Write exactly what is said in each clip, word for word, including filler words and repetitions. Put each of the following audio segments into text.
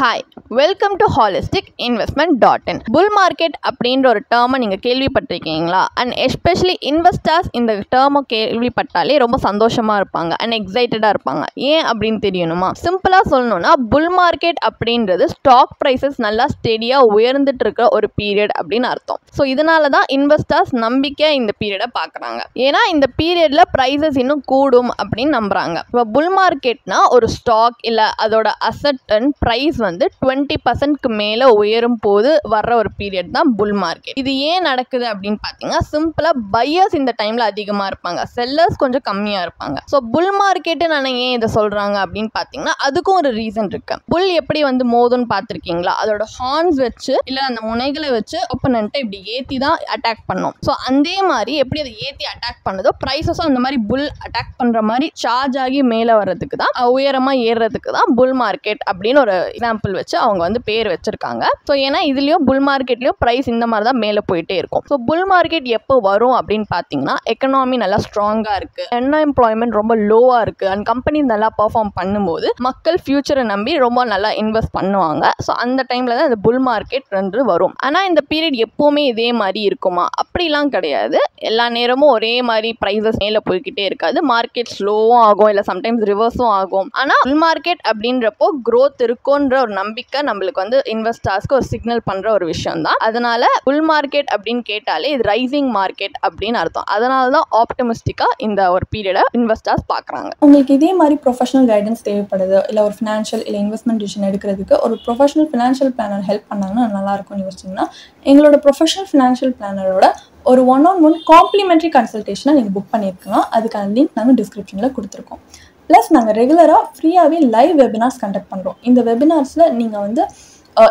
Hi, welcome to holistic investment dot in. Bull market அப்படின்ற ஒரு டேர்மை நீங்கள் கேள்விப்பட்டிருக்கீங்களா? அண்ட் எஸ்பெஷலி இன்வெஸ்டர்ஸ் இந்த டேர்மை கேள்விப்பட்டாலே ரொம்ப சந்தோஷமாக இருப்பாங்க அண்ட் எக்ஸைட்டடாக இருப்பாங்க. ஏன் அப்படின்னு தெரியணுமா? சிம்பிளாக சொல்லணும்னா, புல் மார்க்கெட் அப்படின்றது ஸ்டாக் ப்ரைஸஸ் நல்லா ஸ்டெடியாக உயர்ந்துட்டு இருக்கிற ஒரு பீரியட் அப்படின்னு அர்த்தம். ஸோ இதனால தான் இன்வெஸ்டர்ஸ் நம்பிக்கையாக இந்த பீரியடை பார்க்குறாங்க. ஏன்னா இந்த பீரியடில் ப்ரைஸஸ் இன்னும் கூடும் அப்படின்னு நம்புகிறாங்க. இப்போ புல் மார்க்கெட்னா ஒரு ஸ்டாக் இல்லை அதோட அசட் அண்ட் ப்ரைஸ் வந்து டுவெண்ட்டி பர்சன்ட்க்கு மேலே உயரும் போது வர்ற ஒரு பீரியட் தான் புல் மார்க்கெட். இது ஏன் நடக்குது அப்படின்னு பார்த்தீங்கன்னா, சிம்பிளாக பையர்ஸ் இந்த டைமில் அதிகமாக இருப்பாங்க, செல்லர்ஸ் கொஞ்சம் கம்மியாக இருப்பாங்க. ஸோ புல் மார்க்கெட்டு நான் ஏன் இதை சொல்கிறாங்க அப்படின்னு பார்த்தீங்கன்னா, அதுக்கும் ஒரு ரீசன் இருக்கு. புல் எப்படி வந்து மோதுன்னு பார்த்துருக்கீங்களா? அதோட ஹார்ன்ஸ் வச்சு இல்லை அந்த முனைகளை வச்சு ஒப்பனன்ட்டை இப்படி ஏற்றி தான் அட்டாக் பண்ணோம். ஸோ அதே மாதிரி எப்படி அதை ஏற்றி அட்டாக் பண்ணதோ, ப்ரைஸஸும் அந்த மாதிரி புல் அட்டாக் பண்ணுற மாதிரி சார்ஜ் ஆகி மேலே வர்றதுக்கு தான், உயரமாக ஏறுறதுக்கு தான் புல் மார்க்கெட் அப்படின்னு ஒரு எக்ஸாம்பிள் வச்சு அவங்க வந்து பேர் வச்சிருக்காங்க. ஸோ ஏன்னா இதுலயும் புல் மார்க்கெட்லயும் ப்ரைஸ் இந்த மாதிரி தான் மேலே போயிட்டே இருக்கும். ஸோ புல் மார்க்கெட் எப்போ வரும் அப்படின்னு பார்த்தீங்கன்னா, எக்கனாமி நல்லா ஸ்ட்ராங்கா இருக்கு, அன்எம்ப்ளாய்மெண்ட் ரொம்ப லோவா இருக்கு, அண்ட் கம்பெனி நல்லா பர்ஃபார்ம் பண்ணும்போது மக்கள் ஃபியூச்சரை நம்பி ரொம்ப நல்லா இன்வெஸ்ட் பண்ணுவாங்க. ஸோ அந்த டைம்ல தான் இந்த புல் மார்க்கெட் ரெண்டு வரும். ஆனால் இந்த பீரியட் எப்பவுமே இதே மாதிரி இருக்குமா? அப்படிலாம் கிடையாது. எல்லா நேரமும் ஒரே மாதிரி ப்ரைஸஸ் மேலே போய்கிட்டே இருக்காது. மார்க்கெட் ஸ்லோவும் ஆகும், இல்லை சம்டைம்ஸ் ரிவர்ஸும் ஆகும். ஆனால் புல் மார்க்கெட் அப்படின்றப்போ க்ரோத் இருக்குன்ற ஒரு நம்பிக்கை நம்மளுக்கு வந்து இன்வெஸ்டர்ஸ்க்கு ஒரு சிக்னல் பண்ற ஒரு விஷயம் தான். அதனால புல் மார்க்கெட் அப்படின்னு கேட்டாலே இது ரைசிங் மார்க்கெட் அப்படின்னு அர்த்தம். அதனால தான் ஆப்டிமிஸ்டிக்கா இந்த ஒரு பீரியட இன்வெஸ்டர்ஸ் பாக்குறாங்க. உங்களுக்கு இதே மாதிரி ப்ரொஃபஷனல் கைடன்ஸ் தேவைப்படுது, இல்லை ஒரு ஃபினான்ஷியல் இல்லை இன்வெஸ்ட்மெண்ட் டிசிஷன் எடுக்கிறதுக்கு ஒரு ப்ரொஃபஷனல் ஃபினான்ஷியல் பிளானர் ஹெல்ப் பண்ணாங்கன்னா நல்லா இருக்கும்னு யோசிச்சிங்கன்னா, எங்களோட ப்ரொஃபஷனல் ஃபினான்ஷியல் பிளானரோட ஒரு ஒன் ஆன் ஒன் காம்ப்ளிமெண்ட்ரி கன்சல்டேஷனை நீங்கள் புக் பண்ணியிருக்கலாம். அதுக்கான லிங்க் நாங்கள் டிஸ்கிரிப்ஷனில் கொடுத்துருக்கோம். ப்ளஸ் நாங்கள் ரெகுலராக ஃப்ரீயாகவே லைவ் வெபினார்ஸ் கண்டக்ட் பண்ணுறோம். இந்த வெபினார்ஸில் நீங்கள் வந்து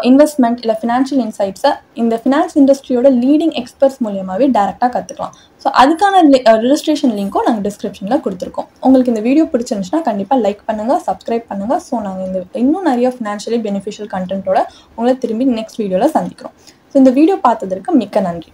இன்வெஸ்ட்மெண்ட் இல்லை ஃபினான்ஷியல் இன்சைட்ஸை இந்த ஃபினான்ஸ் இண்டஸ்ட்ரியோட லீடிங் எக்ஸ்பர்ட்ஸ் மூலியமாகவே டேரெக்டாக கற்றுக்கலாம். ஸோ அதுக்கான ரிஜிஸ்ட்ரேஷன் லிங்க்கும் நாங்கள் டிஸ்கிரிப்ஷனில் கொடுத்துருக்கோம். உங்களுக்கு இந்த வீடியோ பிடிச்சிருந்துச்சுன்னா கண்டிப்பாக லைக் பண்ணுங்கள், சப்ஸ்கிரைப் பண்ணுங்கள். ஸோ நாங்கள் இந்த இன்னும் நிறைய ஃபினான்ஷியலி பெனிஃபிஷியல் கண்டென்ட்டோட உங்களை திரும்பி நெக்ஸ்ட் வீடியோவில் சந்திக்கிறோம். ஸோ இந்த வீடியோ பார்த்ததற்கு மிக்க நன்றி.